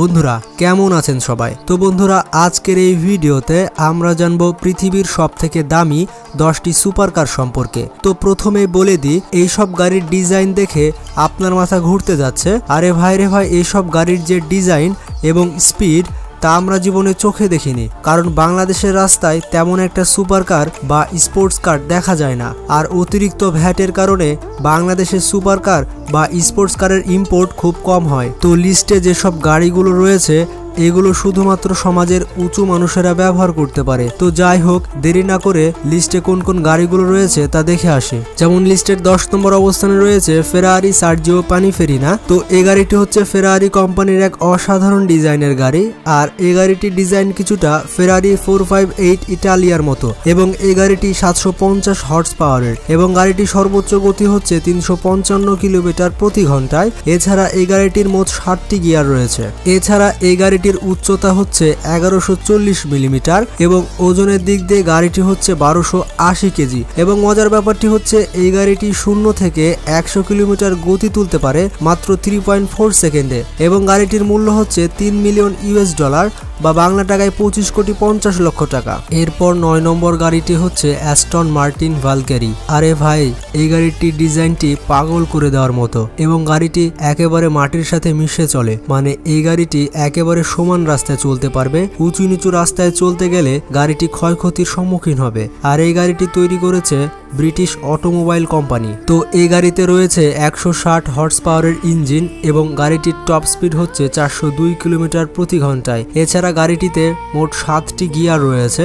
বন্ধুরা কেমন আছেন সবাই তো বন্ধুরা আজকের এই ভিডিওতে আমরা জানব পৃথিবীর সবথেকে দামি 10টি সুপারকার সম্পর্কে তো প্রথমেই বলে দিই এই সব গাড়ির ডিজাইন দেখে আপনার মাথা ঘুরতে যাচ্ছে আরে ভাই রে ভাই এই সব গাড়ির যে ডিজাইন এবং স্পিড তা আমরা জীবনে চোখে দেখিনি কারণ বাংলাদেশের রাস্তায় তেমন একটা সুপারকার বা স্পোর্টস কার দেখা যায় না আর অতিরিক্ত ভ্যাটের কারণে বাংলাদেশের সুপারকার বা স্পোর্টস কারের ইম্পোর্ট খুব কম হয় তো লিস্টে যে সব গাড়িগুলো রয়েছে এগুলো শুধুমাত্র সমাজের উঁচু মানুষেরা ব্যবহার করতে পারে তো যাই হোক দেরি না করে লিস্টে কোন কোন গাড়িগুলো রয়েছে তা দেখে আসি যেমন লিস্টের 10 নম্বর অবস্থানে রয়েছে ফেরারি সার্জিও পানিফেরিনা তো এই গাড়িটি হচ্ছে ফেরারি কোম্পানির এক অসাধারণ ডিজাইনের গাড়ি আর এই গাড়িটির ডিজাইন কিছুটা ফেরারি 458 ইতালিয়ার মতো এবং এই গাড়িটি 750 হর্স পাওয়ারের এবং গাড়িটি সর্বোচ্চ গতি হচ্ছে 355 কিলোমিটার প্রতি ঘন্টায় এছাড়া এই গাড়িটির মোট 60টি গিয়ার রয়েছে এছাড়া এই গাড়ি এটির উচ্চতা হচ্ছে 1140 মিলিমিটার এবং ওজনের দিক দিয়ে গাড়িটি হচ্ছে 1280 কেজি এবং মজার ব্যাপারটি হচ্ছে এই গাড়িটি 0 থেকে 100 কিলোমিটার গতি তুলতে পারে মাত্র 3.4 সেকেন্ডে এবং গাড়িটির মূল্য হচ্ছে 3 মিলিয়ন ইউএস ডলার বা বাংলা টাকায় 25 কোটি 50 লক্ষ টাকা এরপর 9 নম্বর গাড়িটি হচ্ছে অ্যাস্টন মার্টিন ভালকেরি আরে ভাই এই গাড়িটির ডিজাইনটি পাগল করে দেওয়ার মতো এবং গাড়িটি একেবারে মাটির সাথে মিশে চলে মানে এই গাড়িটি একেবারে সমান রাস্তায় চলতে পারবে উঁচু নিচু রাস্তায় চলতে গেলে গাড়িটি ক্ষয়ক্ষতির সম্মুখীন হবে আর এই গাড়িটি তৈরি করেছে ব্রিটিশ অটোমোবাইল কোম্পানি তো এই গাড়িতে রয়েছে 160 হর্স পাওয়ারের ইঞ্জিন এবং গাড়িটির টপ স্পিড হচ্ছে 402 কিলোমিটার প্রতি ঘন্টায় এছাড়া গাড়িটিতে মোট 7টি গিয়ার রয়েছে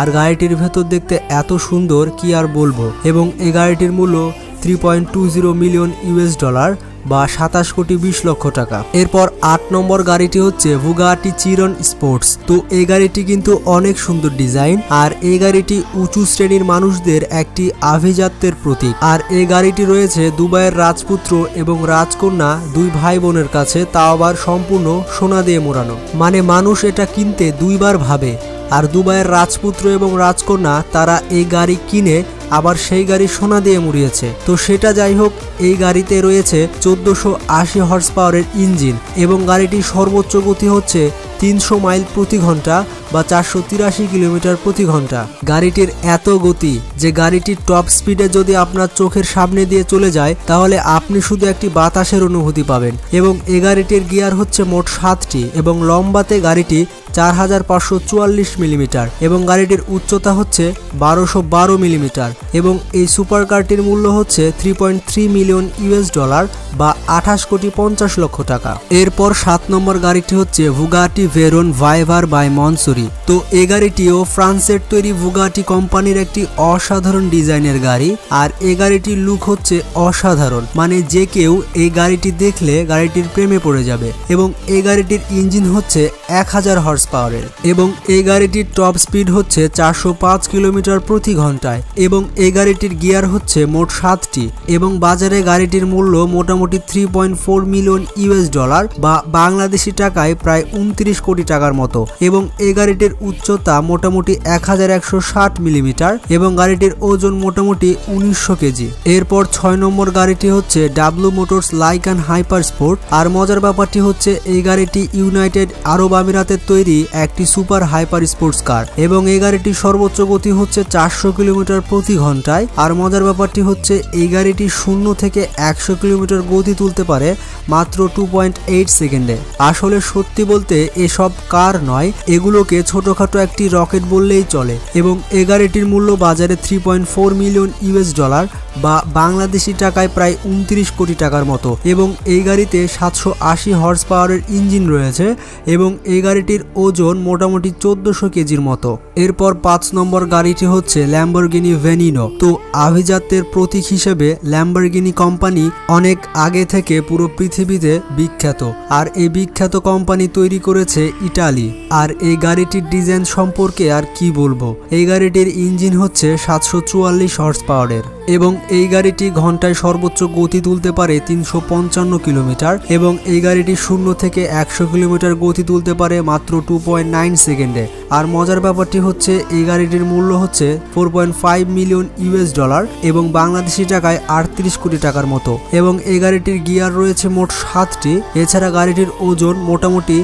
আর গাড়িটির ভেতর দেখতে এত সুন্দর কি আর বলবো এবং এই গাড়িটির মূল্য 3.20 মিলিয়ন ইউএস ডলার বা 27 কোটি 20 লক্ষ টাকা এরপর 8 নম্বর গাড়িটি হচ্ছে বুগাটি চিরন স্পোর্টস তো এই গাড়িটি কিন্তু অনেক সুন্দর ডিজাইন আর এই গাড়িটি উঁচু শ্রেণীর মানুষদের একটি আভিজাত্যের প্রতীক আর এই গাড়িটি রয়েছে দুবাইয়ের রাজপুত্র এবং রাজকন্যা দুই ভাই বোনের কাছে তাও আবার সম্পূর্ণ সোনা দিয়ে মোড়ানো মানে মানুষ এটা কিনতে দুইবার ভাবে আর দুবাইয়ের রাজপুত্র এবং রাজকন্যা তারা এই গাড়ি কিনে আবার সেই গাড়ি সোনা দিয়ে মুড়িয়েছে তো সেটা যাই হোক এই গাড়িতে রয়েছে 1480 হর্স পাওয়ারের ইঞ্জিন এবং গাড়িটি সর্বোচ্চ গতি হচ্ছে 300 মাইল প্রতি ঘন্টা বা 483 কিলোমিটার প্রতি ঘন্টা গাড়িটির এত গতি যে গাড়িটির টপ স্পিডে যদি আপনার চোখের সামনে দিয়ে চলে যায় তাহলে আপনি শুধু একটি বাতাসের অনুভূতি পাবেন এবং এই গাড়িটির গিয়ার হচ্ছে মোট 7টি এবং লম্বাতে গাড়িটি 4544 মিলিমিটার এবং গাড়িটির উচ্চতা হচ্ছে 1212 মিলিমিটার এবং এই সুপার কারটির মূল্য হচ্ছে 3.3 মিলিয়ন ইউএস ডলার বা 28 কোটি 50 লক্ষ টাকা এরপর 7 নম্বর গাড়িটি হচ্ছে Bugatti Veyron Vivere by Mansory তো এই গাড়িটিও ফ্রান্সের তৈরি বুগাটি কোম্পানির একটি অসাধারণ ডিজাইনের গাড়ি আর এই গাড়িটির লুক হচ্ছে অসাধারণ মানে যে কেউ এই গাড়িটি দেখলে গাড়িটির প্রেমে পড়ে যাবে এবং এই গাড়িটির ইঞ্জিন হচ্ছে 1000 হর্স পাওয়ারের এবং এই গাড়িটির টপ স্পিড হচ্ছে 405 কিলোমিটার প্রতি ঘন্টায় এবং এই গাড়িটির গিয়ার হচ্ছে মোট 7টি এবং বাজারে গাড়িটির মূল্য মোটামুটি 3.4 মিলিয়ন ইউএস ডলার বা বাংলাদেশি টাকায় প্রায় 29 কোটি টাকার মতো এবং এই গাড়িটির উচ্চতা মোটামুটি 1160 মিলিমিটার এবং গাড়িটির ওজন মোটামুটি 1900 কেজি এরপর 6 নম্বর গাড়িটি হচ্ছে W Motors Lykan hyper sport আর মজার ব্যাপারটি হচ্ছে এই গাড়িটি ইউনাইটেড আরব আমিরাতের তৈরি একটি সুপার হাইপার স্পোর্টস কার এবং এই গাড়িটি সর্বোচ্চ গতি হচ্ছে 400 কিলোমিটার প্রতি ঘন্টায় আর মজার ব্যাপারটি হচ্ছে এই গাড়িটি 0 থেকে 100 কিলোমিটার গতি তুলতে পারে মাত্র 2.8 সেকেন্ডে আসলে সত্যি বলতে এসব কার নয় এগুলোকে ছোটখাটো একটি রকেট বললেই চলে এবং এই গাড়িটির মূল্য বাজারে 3.4 মিলিয়ন ইউএস ডলার বা বাংলাদেশি টাকায় প্রায় 29 কোটি টাকার মতো এবং এই গাড়িতে 780 হর্স পাওয়ারের ইঞ্জিন রয়েছে এবং এই গাড়িটির ওজন মোটামুটি 1400 কেজির মতো এরপর 5 নম্বর গাড়িটি হচ্ছে ল্যাম্বরগিনি ভেনিনো তো আভিজাত্যের প্রতীক হিসেবে ল্যাম্বরগিনি কোম্পানি অনেক আগে থেকে পুরো পৃথিবীতে বিখ্যাত আর এই বিখ্যাত কোম্পানি তৈরি করেছে ইতালি আর এই গাড়িটির ডিজাইন সম্পর্কে আর কি বলবো এই গাড়িটির ইঞ্জিন হচ্ছে 744 হর্স পাওয়ারের এবং এই গাড়িটি ঘন্টায় সর্বোচ্চ গতি তুলতে পারে 355 কিলোমিটার এবং এই গাড়িটি 0 থেকে 100 কিলোমিটার গতি তুলতে পারে মাত্র 2.9 সেকেন্ডে আর মজার ব্যাপারটি হচ্ছে এই গাড়িটির মূল্য হচ্ছে 4.5 মিলিয়ন ইউএস ডলার এবং বাংলাদেশি টাকায় 38 কোটি টাকার মতো এবং এই গাড়িটির গিয়ার রয়েছে মোট 7টি এছাড়া গাড়িটির ওজন মোটামুটি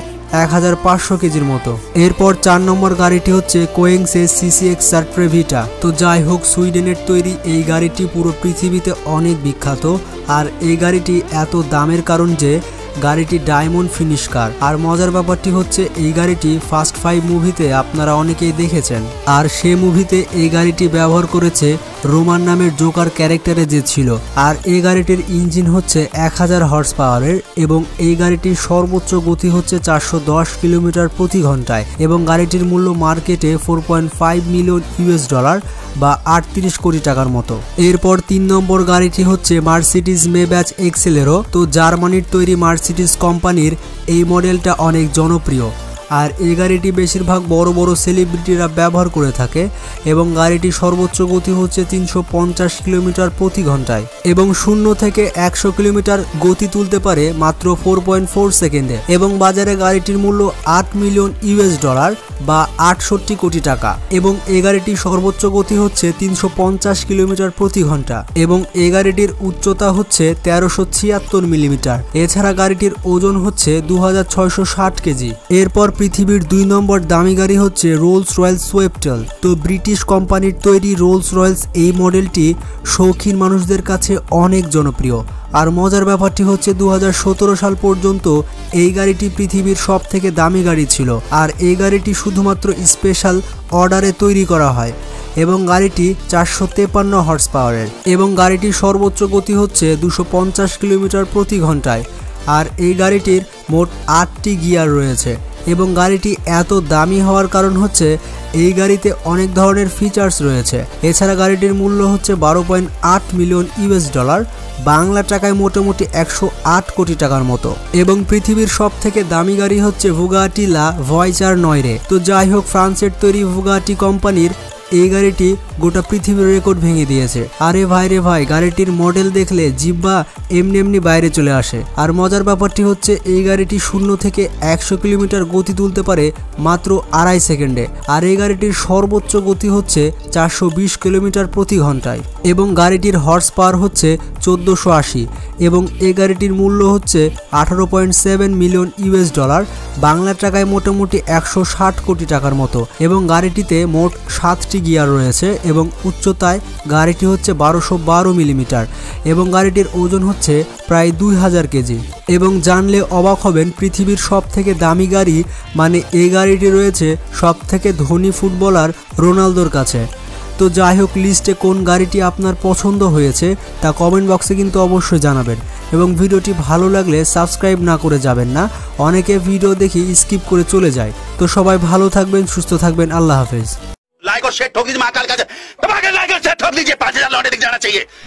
1500 কেজির মতো। এরপর ৪ নম্বর গাড়িটি হচ্ছে কোয়েংসে সিসিএক্স সার্ট্রেভিটা। তো যাই হোক, সুইডেনের তৈরি এই গাড়িটি পুরো পৃথিবীতে অনেক বিখ্যাত। আর এই গাড়িটি এত দামের কারণ যে গাড়িটি ডায়মন্ড ফিনিশ কার। আর মজার ব্যাপারটি হচ্ছে এই গাড়িটি ফাস্ট 5 মুভিতে আপনারা অনেকেই দেখেছেন, আর সে মুভিতে এই গাড়িটি ব্যবহার করেছে রোমান নামের জোকার ক্যারেক্টারে যে ছিল। আর এই গাড়িটির ইঞ্জিন হচ্ছে 1000 হর্স পাওয়ারের এবং এই গাড়িটির সর্বোচ্চ গতি হচ্ছে 410 কিলোমিটার প্রতি ঘন্টায় এবং গাড়িটির মূল্য মার্কেটে $4.5 মিলিয়ন বা 38 কোটি টাকার মতো। এরপর ৩ নম্বর গাড়িটি হচ্ছে মার্সিডিজ মেব্যাচ এক্সেলেরো। তো জার্মানির তৈরি মার্সিডিজ কোম্পানির এই মডেলটা অনেক জনপ্রিয়, আর এই গাড়িটি বেশিরভাগ বড় বড় সেলিব্রিটিরা ব্যবহার করে থাকে এবং গাড়িটি সর্বোচ্চ গতি হচ্ছে 350 কিলোমিটার প্রতি ঘন্টায় এবং 0 থেকে 100 কিলোমিটার গতি তুলতে পারে মাত্র 4.4 সেকেন্ডে এবং বাজারে গাড়িটির মূল্য $8 মিলিয়ন বা 68 কোটি টাকা এবং এই গাড়িটির সর্বোচ্চ গতি হচ্ছে 350 কিলোমিটার প্রতি ঘন্টা এবং এই গাড়িটির উচ্চতা হচ্ছে 1376 মিলিমিটার। এছাড়া গাড়িটির ওজন হচ্ছে 2660 কেজি। এরপর পৃথিবীর 2 নম্বর দামি গাড়ি হচ্ছে রোলস রয়েলস সোয়েপ্টেল। তো ব্রিটিশ কোম্পানির তৈরি রোলস রয়েলস এই মডেলটি শৌখিন মানুষদের কাছে অনেক জনপ্রিয়। আর মজার ব্যাপারটি হচ্ছে 2017 সাল পর্যন্ত এই গাড়িটি পৃথিবীর সবথেকে দামি গাড়ি ছিল। আর এই গাড়িটি শুধুমাত্র স্পেশাল অর্ডারে তৈরি করা হয় এবং গাড়িটি 453 হর্স পাওয়ারের এবং গাড়িটির সর্বোচ্চ গতি হচ্ছে 250 কিলোমিটার প্রতি ঘন্টায়। আর এই গাড়িটির মোট 8টি গিয়ার রয়েছে এবং গাড়িটি এত দামি হওয়ার কারণ হচ্ছে এই গাড়িতে অনেক ধরনের ফিচার্স রয়েছে। এছাড়া গাড়িটির মূল্য হচ্ছে $12.8 মিলিয়ন বাংলা টাকায় মোটামুটি 108 কোটি টাকার মতো এবং পৃথিবীর সব থেকে দামি গাড়ি হচ্ছে বুগাটি লা ভয়েজার 9। তো যাই হোক, ফ্রান্সের তৈরি বুগাটি কোম্পানির এই গাড়িটি গোটা পৃথিবীর রেকর্ড ভেঙে দিয়েছে। আরে ভাই রে ভাই, গাড়িটির মডেল দেখলে জিব্বা এমনি এমনি বাইরে চলে আসে। আর মজার ব্যাপারটি হচ্ছে এই গাড়িটি 0 থেকে 100 কিলোমিটার গতি তুলতে পারে মাত্র 2.5 সেকেন্ডে আর এই গাড়িটির সর্বোচ্চ গতি হচ্ছে 420 কিলোমিটার প্রতি ঘন্টায় এবং গাড়িটির হর্স পাওয়ার হচ্ছে 1480 এবং এই গাড়িটির মূল্য হচ্ছে $18.7 মিলিয়ন বাংলা টাকায় মোটামুটি 160 কোটি টাকার মতো এবং গাড়িটিতে মোট 7টি গিয়ার রয়েছে এবং উচ্চতায় গাড়িটি হচ্ছে 1212 মিলিমিটার এবং গাড়িটির ওজন হচ্ছে প্রায় 2000 কেজি এবং জানলে অবাক হবেন পৃথিবীর সব থেকে দামি গাড়ি মানে এই গাড়িটি রয়েছে সব থেকে ধনী ফুটবলার রোনালদোর কাছে। তো যাই হোক, লিস্টে কোন গাড়িটি আপনার পছন্দ হয়েছে তা কমেন্ট বক্সে কিন্তু অবশ্যই জানাবেন এবং ভিডিওটি ভালো লাগলে সাবস্ক্রাইব না করে যাবেন না, অনেকে ভিডিও দেখি স্কিপ করে চলে যায়। তো সবাই ভালো থাকবেন, সুস্থ থাকবেন, আল্লাহ হাফেজ। लाइक और शेयर ठोक दीजिए, महाकाल का लाइक और शेयर ठोक दीजिए, 5000 लौटे दिख जाना चाहिए।